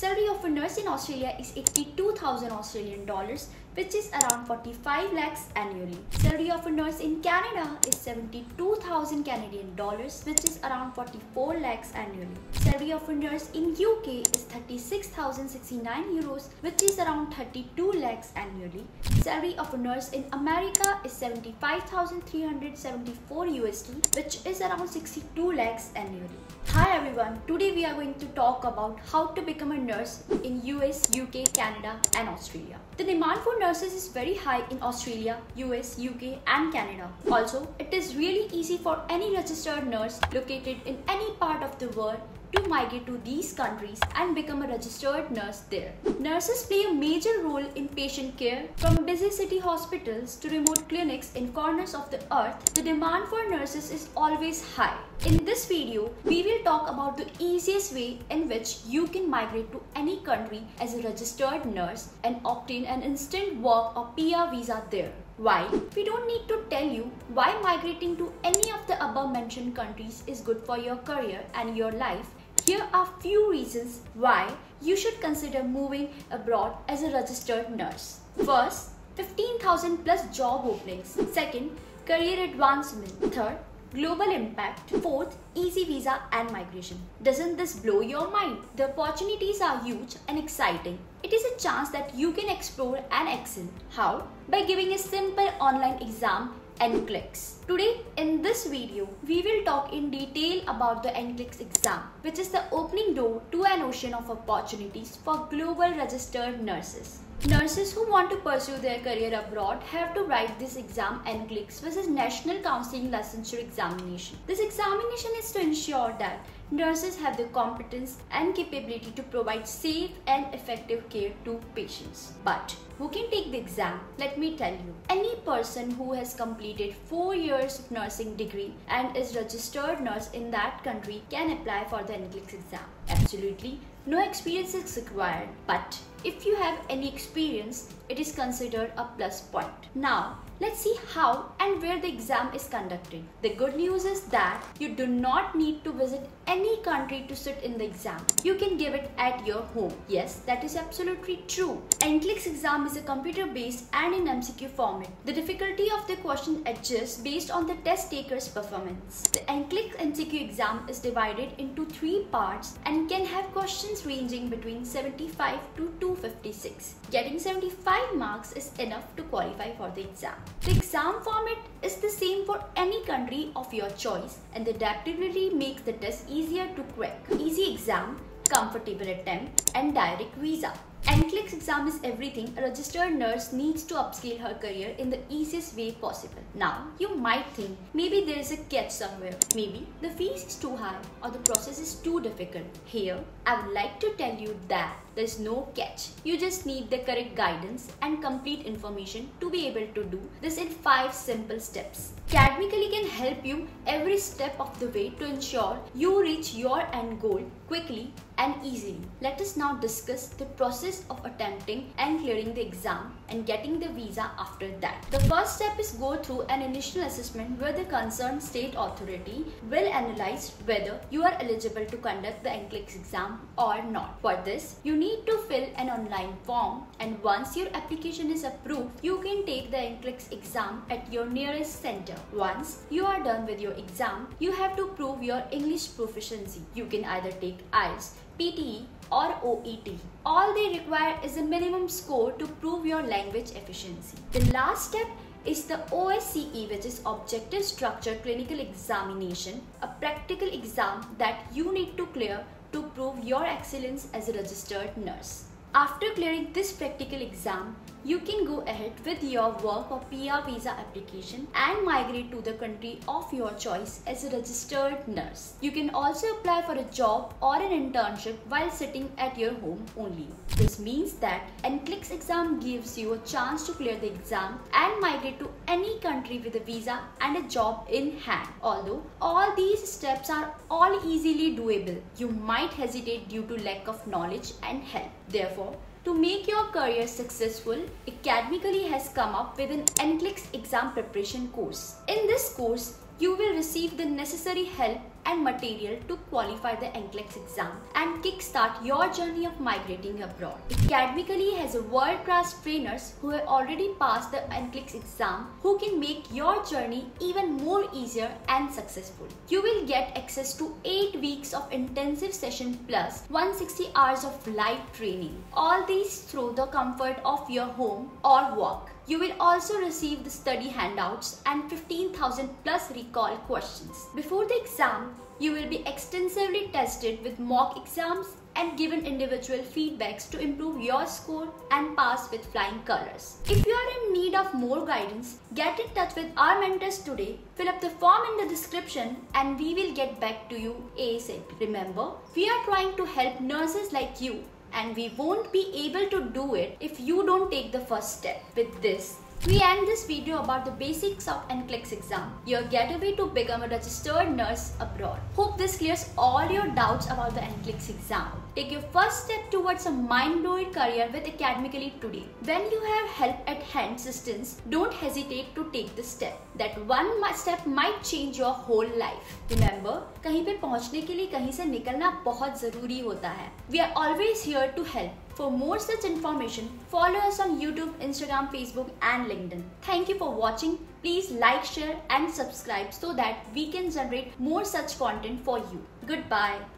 Salary of a nurse in Australia is 82,000 Australian dollars, which is around 45 lakhs annually. Salary of a nurse in Canada is 72,000 Canadian dollars, which is around 44 lakhs annually. Salary of a nurse in UK is 36,069 euros, which is around 32 lakhs annually. Salary of a nurse in America is 75,374 USD, which is around 62 lakhs annually. Hi everyone, today we are going to talk about how to become a nurse in US, UK, Canada and Australia. The demand for nurses is very high in Australia, US, UK and Canada. Also, it is really easy for any registered nurse located in any part of the world to migrate to these countries and become a registered nurse there. Nurses play a major role in patient care. From busy city hospitals to remote clinics in corners of the earth, the demand for nurses is always high. In this video, we will talk about the easiest way in which you can migrate to any country as a registered nurse and obtain an instant work or PR visa there. Why? We don't need to tell you why migrating to any of the above mentioned countries is good for your career and your life. Here are few reasons why you should consider moving abroad as a registered nurse. First, 15,000 plus job openings. Second, career advancement. Third, global impact. Fourth, easy visa and migration. Doesn't this blow your mind? The opportunities are huge and exciting. It is a chance that you can explore and excel. How? By giving a simple online exam, NCLEX. Today, in this video, we will talk in detail about the NCLEX exam, which is the opening door to an ocean of opportunities for global registered nurses. Nurses who want to pursue their career abroad have to write this exam NCLEX, which is National Counselling Licensure Examination. This examination is to ensure that nurses have the competence and capability to provide safe and effective care to patients. But who can take the exam? Let me tell you. Any person who has completed 4 years of nursing degree and is registered nurse in that country can apply for the NCLEX exam. Absolutely no experience is required, but if you have any experience, it is considered a plus point. Now, let's see how and where the exam is conducted. The good news is that you do not need to visit any country to sit in the exam. You can give it at your home. Yes, that is absolutely true. NCLEX exam is a computer-based and in MCQ format. The difficulty of the question adjusts based on the test taker's performance. The NCLEX MCQ exam is divided into 3 parts and can have questions ranging between 75 to 256. Getting 75 marks is enough to qualify for the exam. The exam format is the same for any country of your choice, and the adaptability makes the test easier to crack. Easy exam, comfortable attempt, and direct visa. NCLEX exam is everything a registered nurse needs to upscale her career in the easiest way possible. Now, you might think maybe there is a catch somewhere. Maybe the fees is too high or the process is too difficult. Here, I would like to tell you that there is no catch. You just need the correct guidance and complete information to be able to do this in 5 simple steps. Academically can help you every step of the way to ensure you reach your end goal quickly and easily. Let us now discuss the process of attempting and clearing the exam and getting the visa after that. The first step is go through an initial assessment where the concerned state authority will analyze whether you are eligible to conduct the NCLEX exam or not. For this, you need to fill an online form, and once your application is approved, you can take the NCLEX exam at your nearest center. Once you are done with your exam, you have to prove your English proficiency. You can either take IELTS, PTE or OET. All they require is a minimum score to prove your language efficiency. The last step is the OSCE, which is Objective Structured Clinical Examination, a practical exam that you need to clear to prove your excellence as a registered nurse. After clearing this practical exam, you can go ahead with your work or PR visa application and migrate to the country of your choice as a registered nurse. You can also apply for a job or an internship while sitting at your home only. This means that NCLEX exam gives you a chance to clear the exam and migrate to any country with a visa and a job in hand. Although all these steps are all easily doable, you might hesitate due to lack of knowledge and help. Therefore, to make your career successful, Academically has come up with an NCLEX exam preparation course. In this course, you will receive the necessary help and material to qualify the NCLEX exam and kickstart your journey of migrating abroad. Academically has a world-class trainers who have already passed the NCLEX exam who can make your journey even more easier and successful. You will get access to 8 weeks of intensive session plus 160 hours of live training. All these through the comfort of your home or work. You will also receive the study handouts and 15,000 plus recall questions. Before the exam, you will be extensively tested with mock exams and given individual feedbacks to improve your score and pass with flying colors. If you are in need of more guidance, get in touch with our mentors today. Fill up the form in the description and we will get back to you ASAP. Remember, we are trying to help nurses like you, and we won't be able to do it if you don't take the first step. With this, we end this video about the basics of NCLEX exam, your gateway to become a registered nurse abroad. Hope this clears all your doubts about the NCLEX exam. Take your first step towards a mind-blowing career with Academically today. When you have help at hand assistance, don't hesitate to take this step. That one step might change your whole life. Remember, कहीं पे पहुँचने के लिए कहीं से निकलना बहुत ज़रूरी होता है. We are always here to help. For more such information, follow us on YouTube, Instagram, Facebook and LinkedIn. Thank you for watching. Please like, share and subscribe so that we can generate more such content for you. Goodbye.